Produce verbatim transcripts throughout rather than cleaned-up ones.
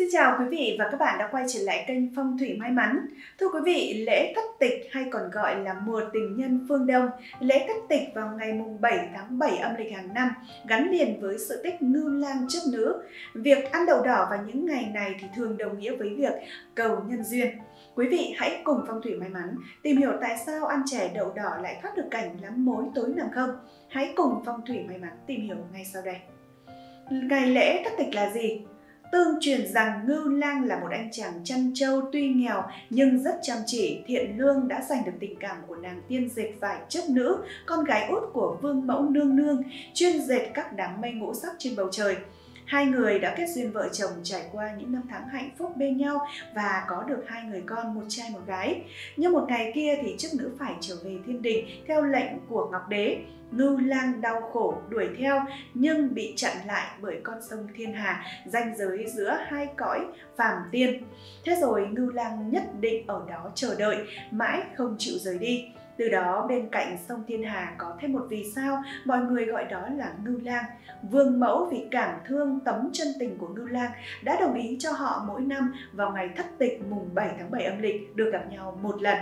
Xin chào quý vị và các bạn đã quay trở lại kênh Phong thủy May Mắn. Thưa quý vị, lễ thất tịch hay còn gọi là mùa tình nhân phương Đông, lễ thất tịch vào ngày mùng bảy tháng bảy âm lịch hàng năm, gắn liền với sự tích Ngưu Lang Chức Nữ. Việc ăn đậu đỏ vào những ngày này thì thường đồng nghĩa với việc cầu nhân duyên. Quý vị hãy cùng Phong thủy May Mắn tìm hiểu tại sao ăn chè đậu đỏ lại thoát được cảnh lắm mối tối nằm không. Hãy cùng Phong thủy May Mắn tìm hiểu ngay sau đây. Ngày lễ thất tịch là gì? Tương truyền rằng Ngưu Lang là một anh chàng chăn trâu tuy nghèo nhưng rất chăm chỉ, thiện lương, đã giành được tình cảm của nàng tiên dệt vải Chức Nữ, con gái út của Vương Mẫu Nương Nương, chuyên dệt các đám mây ngũ sắc trên bầu trời. Hai người đã kết duyên vợ chồng, trải qua những năm tháng hạnh phúc bên nhau và có được hai người con, một trai một gái. Nhưng một ngày kia thì Chức Nữ phải trở về thiên đình theo lệnh của Ngọc Đế. Ngưu Lang đau khổ đuổi theo nhưng bị chặn lại bởi con sông Thiên Hà, ranh giới giữa hai cõi phàm tiên. Thế rồi Ngưu Lang nhất định ở đó chờ đợi, mãi không chịu rời đi. Từ đó bên cạnh sông Thiên Hà có thêm một vì sao, mọi người gọi đó là Ngưu Lang. Vương Mẫu vì cảm thương tấm chân tình của Ngưu Lang đã đồng ý cho họ mỗi năm vào ngày thất tịch mùng bảy tháng bảy âm lịch được gặp nhau một lần.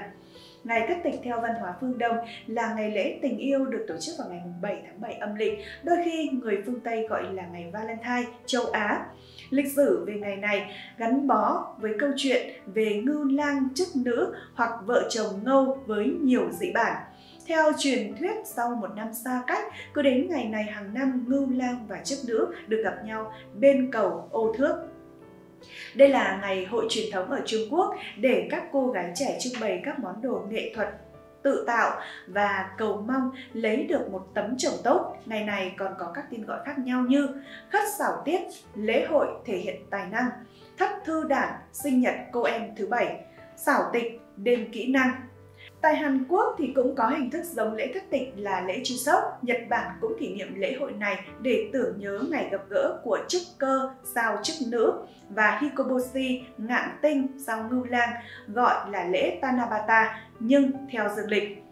Ngày thất tịch theo văn hóa phương Đông là ngày lễ tình yêu được tổ chức vào ngày mùng bảy tháng bảy âm lịch, đôi khi người phương Tây gọi là ngày Valentine châu Á. Lịch sử về ngày này gắn bó với câu chuyện về Ngưu Lang Chức Nữ hoặc vợ chồng Ngâu với nhiều dị bản. Theo truyền thuyết, sau một năm xa cách, cứ đến ngày này hàng năm Ngưu Lang và Chức Nữ được gặp nhau bên cầu Ô Thước. Đây là ngày hội truyền thống ở Trung Quốc để các cô gái trẻ trưng bày các món đồ nghệ thuật tự tạo và cầu mong lấy được một tấm chồng tốt. Ngày này còn có các tên gọi khác nhau như khất xảo tiết, lễ hội thể hiện tài năng, thất thư đản, sinh nhật cô em thứ bảy, xảo tịch, đêm kỹ năng. Tại Hàn Quốc thì cũng có hình thức giống lễ thất tịch là lễ Chuseok. Nhật Bản cũng kỷ niệm lễ hội này để tưởng nhớ ngày gặp gỡ của Chức Cơ sao Chức Nữ và Hikoboshi ngạn tinh sao Ngưu Lang, gọi là lễ Tanabata nhưng theo dương lịch.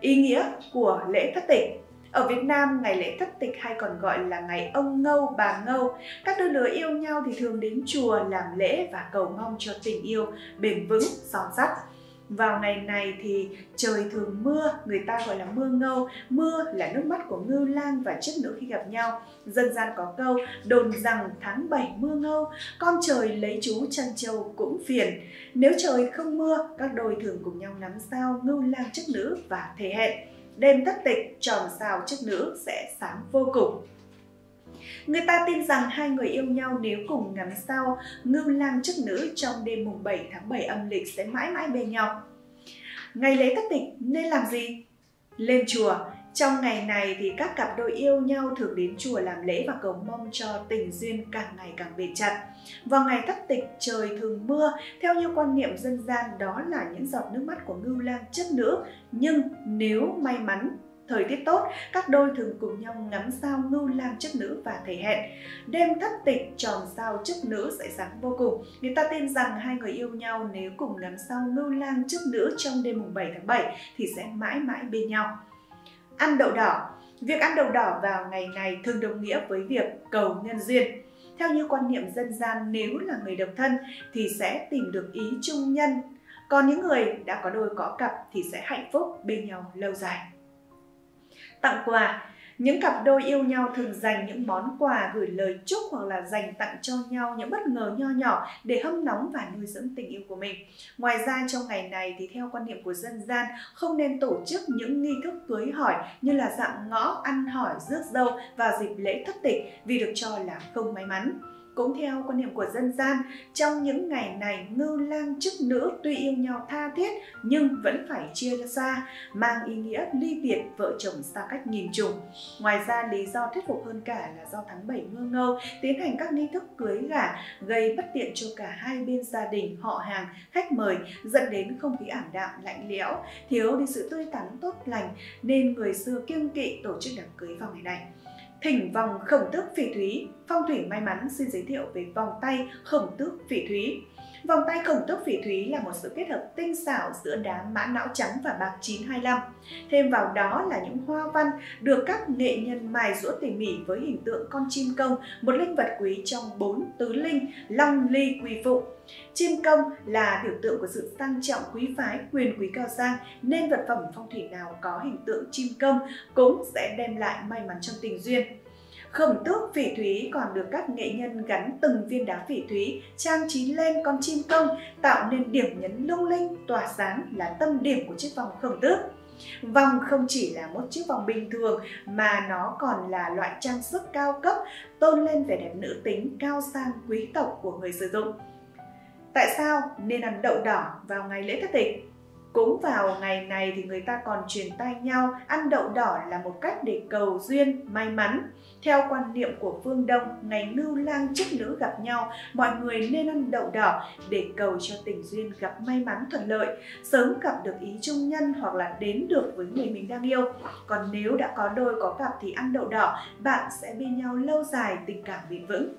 Ý nghĩa của lễ thất tịch. Ở Việt Nam, ngày lễ thất tịch hay còn gọi là ngày ông Ngâu, bà Ngâu. Các đôi lứa yêu nhau thì thường đến chùa làm lễ và cầu mong cho tình yêu bền vững, son sắt. Vào ngày này thì trời thường mưa, người ta gọi là mưa ngâu. Mưa là nước mắt của Ngưu Lang và Chức Nữ khi gặp nhau. Dân gian có câu đồn rằng tháng bảy mưa ngâu, con trời lấy chú chăn trâu cũng phiền. Nếu trời không mưa, các đôi thường cùng nhau nắm sao Ngưu Lang Chức Nữ và thề hẹn đêm thất tịch tròn sao Chức Nữ sẽ sáng vô cùng. Người ta tin rằng hai người yêu nhau nếu cùng ngắm sao Ngưu Lang Chức Nữ trong đêm mùng bảy tháng bảy âm lịch sẽ mãi mãi bên nhau. Ngày lễ thất tịch nên làm gì? Lên chùa. Trong ngày này thì các cặp đôi yêu nhau thường đến chùa làm lễ và cầu mong cho tình duyên càng ngày càng bền chặt. Vào ngày thất tịch trời thường mưa, theo như quan niệm dân gian đó là những giọt nước mắt của Ngưu Lang Chức Nữ. Nhưng nếu may mắn, thời tiết tốt, các đôi thường cùng nhau ngắm sao Ngưu Lang Chức Nữ và thề hẹn đêm thất tịch tròn sao Chức Nữ sẽ sáng vô cùng. Người ta tin rằng hai người yêu nhau nếu cùng ngắm sao Ngưu Lang Chức Nữ trong đêm mùng bảy tháng bảy thì sẽ mãi mãi bên nhau. Ăn đậu đỏ. Việc ăn đậu đỏ vào ngày này thường đồng nghĩa với việc cầu nhân duyên. Theo như quan niệm dân gian, nếu là người độc thân thì sẽ tìm được ý chung nhân, còn những người đã có đôi có cặp thì sẽ hạnh phúc bên nhau lâu dài. Tặng quà. Những cặp đôi yêu nhau thường dành những món quà, gửi lời chúc hoặc là dành tặng cho nhau những bất ngờ nho nhỏ để hâm nóng và nuôi dưỡng tình yêu của mình. Ngoài ra trong ngày này thì theo quan niệm của dân gian không nên tổ chức những nghi thức cưới hỏi như là dạm ngõ, ăn hỏi, rước dâu vào dịp lễ thất tịch vì được cho là không may mắn. Cũng theo quan niệm của dân gian, trong những ngày này Ngưu Lang Chức Nữ tuy yêu nhau tha thiết nhưng vẫn phải chia xa, mang ý nghĩa ly biệt, vợ chồng xa cách nghìn trùng. Ngoài ra lý do thuyết phục hơn cả là do tháng bảy mưa ngâu tiến hành các nghi thức cưới gả gây bất tiện cho cả hai bên gia đình, họ hàng, khách mời, dẫn đến không khí ảm đạm, lạnh lẽo, thiếu đi sự tươi tắn tốt lành nên người xưa kiêng kỵ tổ chức đám cưới vào ngày này. Thỉnh vòng khổng tước phỉ thúy phong thủy may mắn xin giới thiệu về vòng tay khổng tước phỉ thúy. Vòng tay khổng tước phỉ thúy là một sự kết hợp tinh xảo giữa đá mã não trắng và bạc chín hai lăm. Thêm vào đó là những hoa văn được các nghệ nhân mài giũa tỉ mỉ với hình tượng con chim công, một linh vật quý trong bốn tứ linh, long ly quy phụng. Chim công là biểu tượng của sự sang trọng quý phái, quyền quý cao sang, nên vật phẩm phong thủy nào có hình tượng chim công cũng sẽ đem lại may mắn trong tình duyên. Khổng tước phỉ thúy còn được các nghệ nhân gắn từng viên đá phỉ thúy trang trí lên con chim công, tạo nên điểm nhấn lung linh, tỏa sáng là tâm điểm của chiếc vòng khổng tước. Vòng không chỉ là một chiếc vòng bình thường mà nó còn là loại trang sức cao cấp, tôn lên vẻ đẹp nữ tính cao sang quý tộc của người sử dụng. Tại sao nên ăn đậu đỏ vào ngày lễ thất tịch? Cũng vào ngày này thì người ta còn truyền tai nhau ăn đậu đỏ là một cách để cầu duyên, may mắn. Theo quan niệm của phương Đông, ngày Ngưu Lang Chức Nữ gặp nhau, mọi người nên ăn đậu đỏ để cầu cho tình duyên gặp may mắn thuận lợi, sớm gặp được ý trung nhân hoặc là đến được với người mình đang yêu. Còn nếu đã có đôi có cặp thì ăn đậu đỏ, bạn sẽ bên nhau lâu dài, tình cảm bền vững.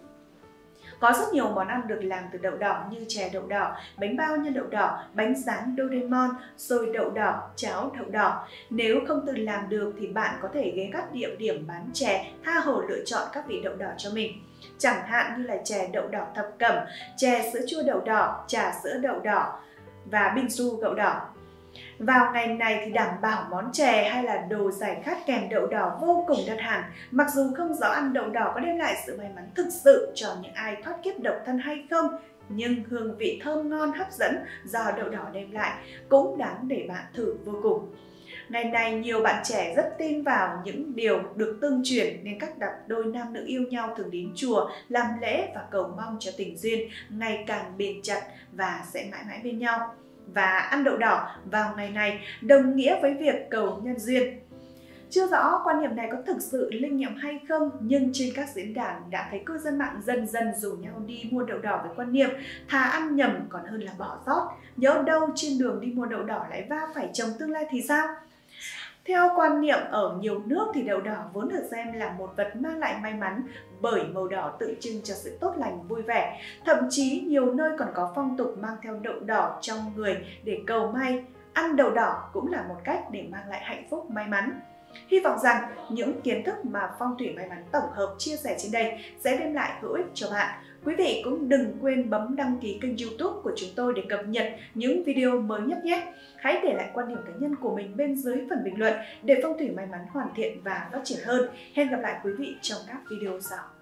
Có rất nhiều món ăn được làm từ đậu đỏ như chè đậu đỏ, bánh bao nhân đậu đỏ, bánh rán Doraemon, xôi đậu đỏ, cháo đậu đỏ. Nếu không tự làm được thì bạn có thể ghé các địa điểm bán chè, tha hồ lựa chọn các vị đậu đỏ cho mình. Chẳng hạn như là chè đậu đỏ thập cẩm, chè sữa chua đậu đỏ, trà sữa đậu đỏ và bingsu đậu đỏ. Vào ngày này thì đảm bảo món chè hay là đồ giải khát kèm đậu đỏ vô cùng đắt hàng. Mặc dù không rõ ăn đậu đỏ có đem lại sự may mắn thực sự cho những ai thoát kiếp độc thân hay không, nhưng hương vị thơm ngon hấp dẫn do đậu đỏ đem lại cũng đáng để bạn thử vô cùng. Ngày này nhiều bạn trẻ rất tin vào những điều được tương truyền nên các cặp đôi nam nữ yêu nhau thường đến chùa làm lễ và cầu mong cho tình duyên ngày càng bền chặt và sẽ mãi mãi bên nhau. Và ăn đậu đỏ vào ngày này đồng nghĩa với việc cầu nhân duyên. Chưa rõ quan niệm này có thực sự linh nghiệm hay không, nhưng trên các diễn đàn đã thấy cư dân mạng dần dần rủ nhau đi mua đậu đỏ với quan niệm thà ăn nhầm còn hơn là bỏ sót. Nhỡ đâu trên đường đi mua đậu đỏ lại va phải chồng tương lai thì sao? Theo quan niệm ở nhiều nước thì đậu đỏ vốn được xem là một vật mang lại may mắn bởi màu đỏ tượng trưng cho sự tốt lành, vui vẻ. Thậm chí nhiều nơi còn có phong tục mang theo đậu đỏ trong người để cầu may. Ăn đậu đỏ cũng là một cách để mang lại hạnh phúc, may mắn. Hy vọng rằng những kiến thức mà phong thủy may mắn tổng hợp chia sẻ trên đây sẽ đem lại hữu ích cho bạn. Quý vị cũng đừng quên bấm đăng ký kênh YouTube của chúng tôi để cập nhật những video mới nhất nhé. Hãy để lại quan điểm cá nhân của mình bên dưới phần bình luận để phong thủy may mắn hoàn thiện và phát triển hơn. Hẹn gặp lại quý vị trong các video sau.